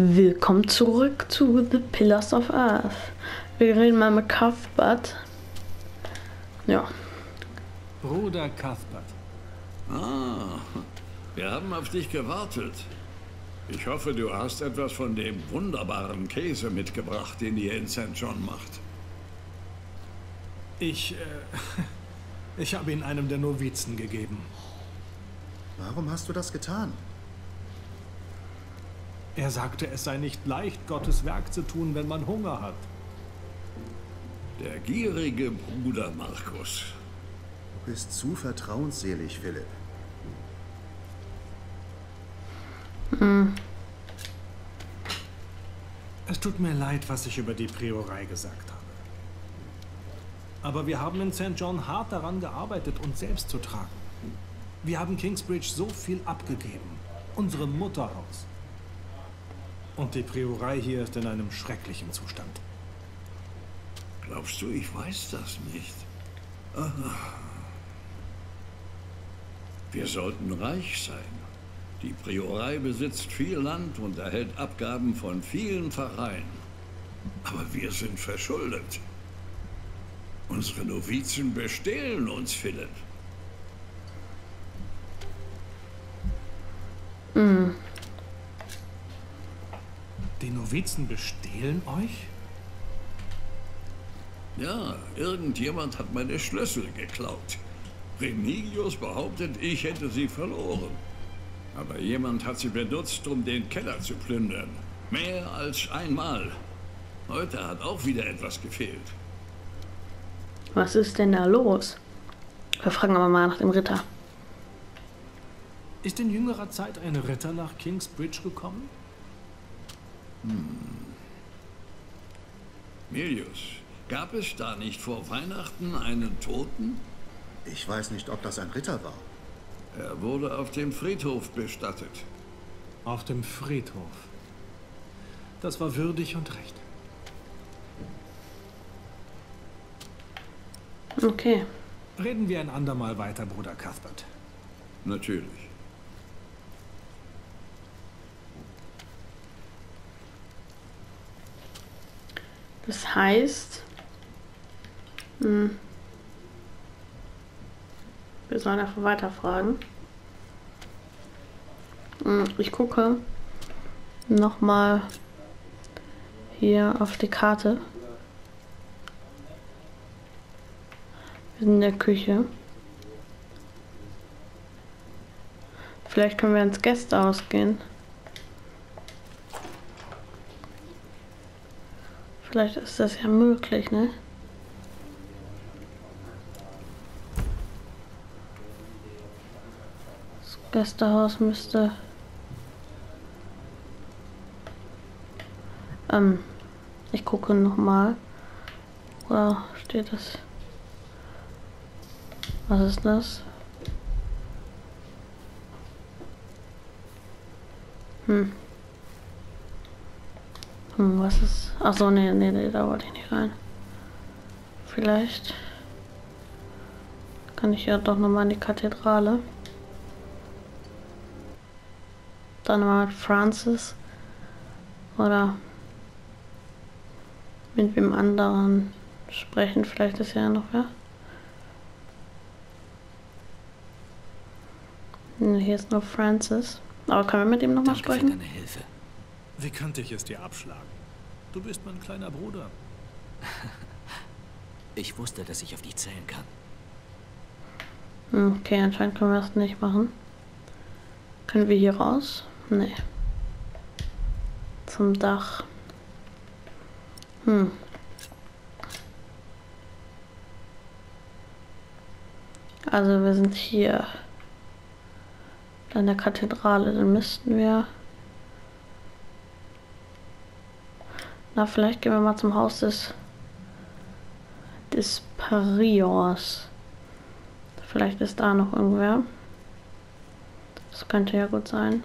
Willkommen zurück zu The Pillars of Earth. Wir reden mal mit Cuthbert. Ja. Bruder Cuthbert. Ah, wir haben auf dich gewartet. Ich hoffe, du hast etwas von dem wunderbaren Käse mitgebracht, den ihr in St. John macht. Ich habe ihn einem der Novizen gegeben. Warum hast du das getan? Er sagte, es sei nicht leicht, Gottes Werk zu tun, wenn man Hunger hat. Der gierige Bruder Markus. Du bist zu vertrauensselig, Philipp. Es tut mir leid, was ich über die Priorei gesagt habe. Aber wir haben in St. John hart daran gearbeitet, uns selbst zu tragen. Wir haben Kingsbridge so viel abgegeben, unserem Mutterhaus. Und die Priorei hier ist in einem schrecklichen Zustand. Glaubst du, ich weiß das nicht? Aha. Wir sollten reich sein. Die Priorei besitzt viel Land und erhält Abgaben von vielen Vereinen. Aber wir sind verschuldet. Unsere Novizen bestehlen uns, Philipp. Die Novizen bestehlen euch? Ja, irgendjemand hat meine Schlüssel geklaut. Remigius behauptet, ich hätte sie verloren. Aber jemand hat sie benutzt, um den Keller zu plündern. Mehr als einmal. Heute hat auch wieder etwas gefehlt. Was ist denn da los? Wir fragen aber mal nach dem Ritter. Ist in jüngerer Zeit ein Ritter nach Kingsbridge gekommen? Melius, gab es da nicht vor Weihnachten einen Toten? Ich weiß nicht, ob das ein Ritter war. Er wurde auf dem Friedhof bestattet. Auf dem Friedhof. Das war würdig und recht. Okay. Reden wir ein andermal weiter, Bruder Cuthbert. Natürlich. Das heißt, wir sollen einfach weiterfragen. Ich gucke nochmal hier auf die Karte. Wir sind in der Küche. Vielleicht können wir ins Gästehaus gehen. Vielleicht ist das ja möglich, ne? Das Gästehaus müsste... ich gucke nochmal. Oder steht das? Was ist das? Was ist... Achso, nee, da wollte ich nicht rein. Vielleicht kann ich ja doch nochmal in die Kathedrale. Dann mal mit Francis. Oder mit wem anderen sprechen. Vielleicht ist ja noch wer. Nee, hier ist nur Francis. Aber können wir mit ihm nochmal sprechen? Danke für deine Hilfe. Wie könnte ich es dir abschlagen? Du bist mein kleiner Bruder. Ich wusste, dass ich auf dich zählen kann. Okay, anscheinend können wir das nicht machen. Können wir hier raus? Nee. Zum Dach. Also wir sind hier. An der Kathedrale, dann müssten wir... Na, vielleicht gehen wir mal zum Haus des Priors. Vielleicht ist da noch irgendwer. Das könnte ja gut sein.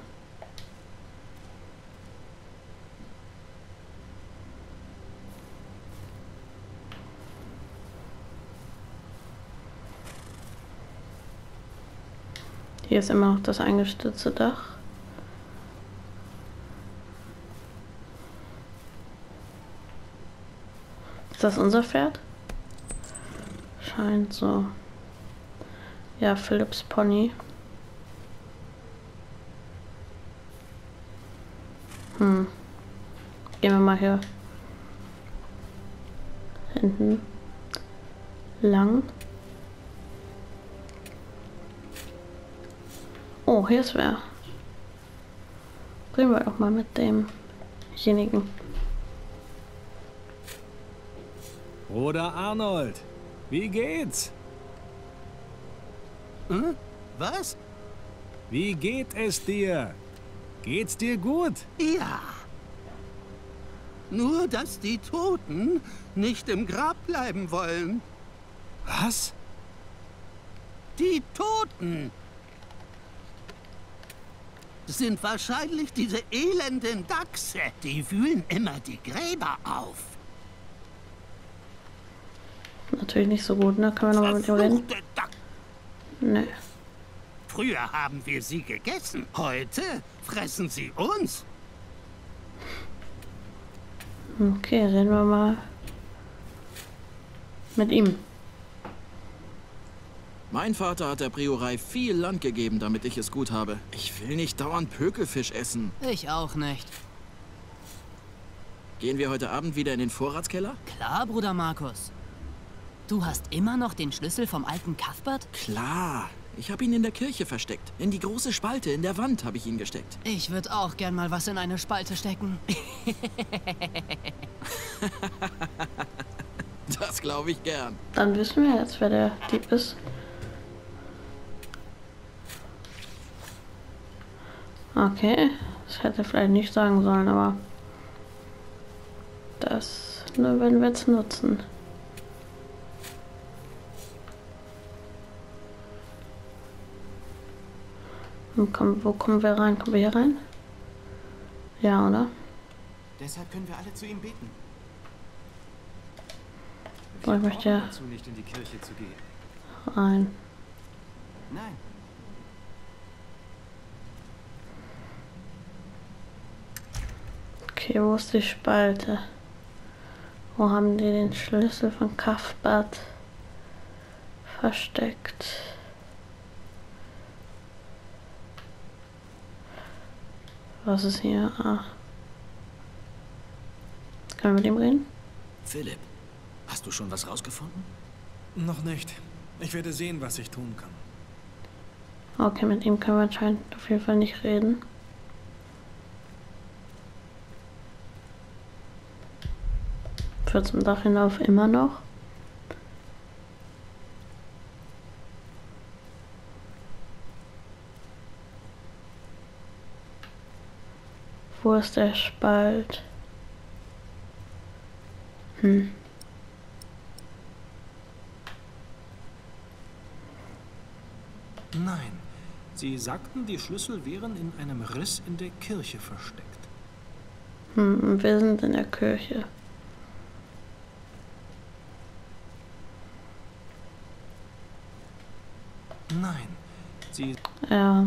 Hier ist immer noch das eingestürzte Dach. Ist das unser Pferd? Scheint so. Ja, Philipps Pony. Gehen wir mal hier hinten lang. Oh, hier ist wer. Drehen wir doch mal mit demjenigen. Bruder Arnold, wie geht's? Hm? Was? Wie geht es dir? Geht's dir gut? Ja. Nur, dass die Toten nicht im Grab bleiben wollen. Was? Die Toten sind wahrscheinlich diese elenden Dachse. Die wühlen immer die Gräber auf. Natürlich nicht so gut, ne? Können wir nochmal mit dem reden? Nee. Früher haben wir sie gegessen. Heute fressen sie uns. Okay, reden wir mal mit ihm. Mein Vater hat der Priorei viel Land gegeben, damit ich es gut habe. Ich will nicht dauernd Pökelfisch essen. Ich auch nicht. Gehen wir heute Abend wieder in den Vorratskeller? Klar, Bruder Markus. Du hast immer noch den Schlüssel vom alten Cuthbert? Klar. Ich habe ihn in der Kirche versteckt. In die große Spalte in der Wand habe ich ihn gesteckt. Ich würde auch gern mal was in eine Spalte stecken. Das glaube ich gern. Dann wissen wir jetzt, wer der Dieb ist. Okay. Das hätte ich vielleicht nicht sagen sollen, aber das nur wenn wir es nutzen. Wo kommen wir rein? Kommen wir hier rein? Ja, oder? Deshalb können wir alle zu ihm beten. So, ich möchte ja nicht in die Kirche zu gehen. Rein. Nein. Okay, wo ist die Spalte? Wo haben die den Schlüssel von Kaffbert versteckt? Was ist hier? Ah. Können wir mit ihm reden? Philipp, hast du schon was rausgefunden? Noch nicht. Ich werde sehen, was ich tun kann. Okay, mit ihm können wir anscheinend auf jeden Fall nicht reden. Führt zum Dach hinauf immer noch. Wo ist der Spalt? Nein, sie sagten, die Schlüssel wären in einem Riss in der Kirche versteckt. Wir sind in der Kirche. Nein, sie... Ja...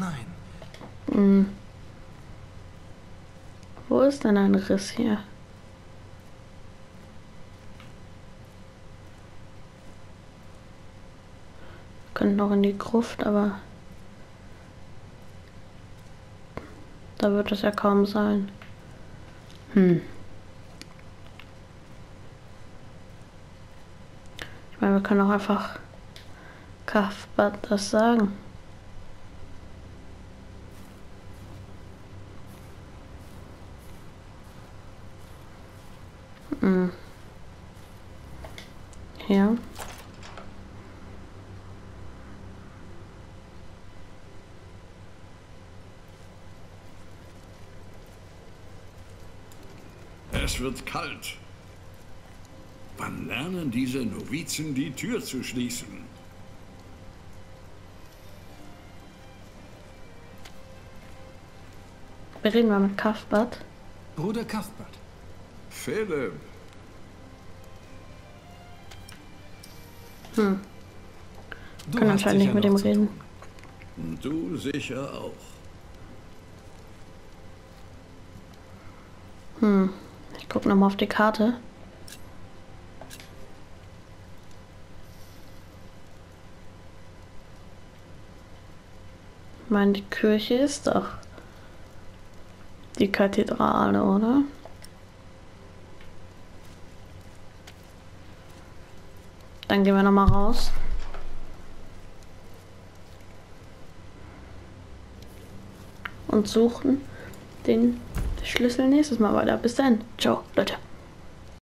Nein. Wo ist denn ein Riss hier? Wir könnten noch in die Gruft, aber da wird es ja kaum sein. Ich meine, wir können auch einfach Kaffbert das sagen. Ja. Es wird kalt. Wann lernen diese Novizen die Tür zu schließen? Wir reden mal mit Cuthbert. Bruder Cuthbert. Philipp. Du kann anscheinend nicht mit dem reden. Du sicher auch. Ich gucke nochmal auf die Karte. Ich meine, die Kirche ist doch die Kathedrale, oder? Dann gehen wir nochmal raus. Und suchen den Schlüssel nächstes Mal weiter. Bis dann. Ciao, Leute.